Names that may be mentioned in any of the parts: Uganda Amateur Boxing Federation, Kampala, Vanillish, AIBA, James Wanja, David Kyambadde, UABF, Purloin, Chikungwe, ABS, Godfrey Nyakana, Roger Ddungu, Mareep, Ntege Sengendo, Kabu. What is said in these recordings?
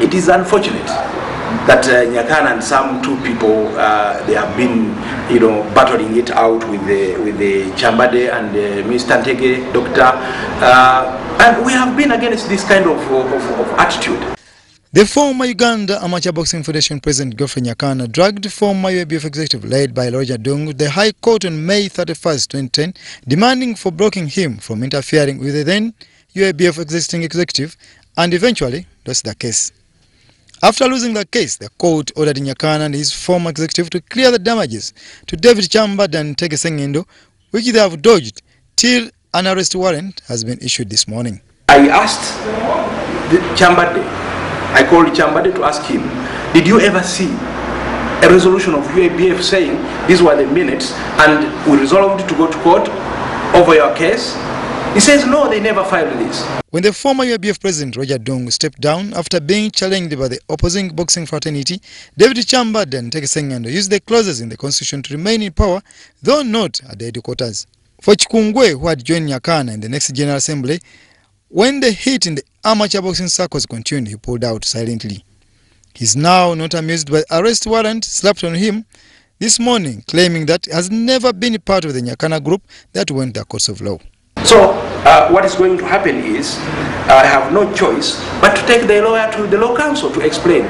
It is unfortunate that Nyakana and some two people they have been, you know, battling it out with the Kyambadde and Mr. Ntege, Doctor, and we have been against this kind of attitude. The former Uganda Amateur Boxing Federation President Godfrey Nyakana dragged former UABF executive led by Roger Ddungu to the High Court on May 31st, 2010, demanding for blocking him from interfering with the then UABF existing executive, and eventually lost the case. After losing the case, the court ordered Nyakana and his former executive to clear the damages to David Kyambadde and Ntege Sengendo, which they have dodged till an arrest warrant has been issued this morning. I asked Kyambadde, I called Kyambadde to ask him, did you ever see a resolution of UABF saying these were the minutes and we resolved to go to court over your case? He says, no, they never filed this. When the former UABF president, Roger Ddungu, stepped down after being challenged by the opposing boxing fraternity, David Kyambadde and Ntege Sengendo used the clauses in the constitution to remain in power, though not at the headquarters. For Chikungwe, who had joined Nyakana in the next General Assembly, when the heat in the amateur boxing circles continued, he pulled out silently. He's now not amused by arrest warrant slapped on him this morning, claiming that he has never been part of the Nyakana group that went the course of law. So what is going to happen is I have no choice but to take the lawyer to the law council to explain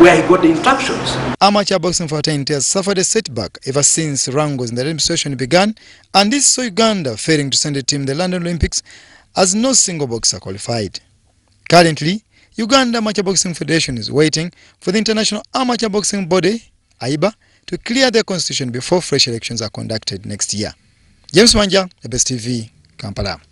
where he got the instructions. Amateur boxing fraternity has suffered a setback ever since wrangles in the administration began, and this saw Uganda failing to send a team to the London Olympics as no single boxer qualified. Currently, Uganda Amateur Boxing Federation is waiting for the International Amateur Boxing Body, AIBA, to clear their constitution before fresh elections are conducted next year. James Wanja, ABS TV, Kampala.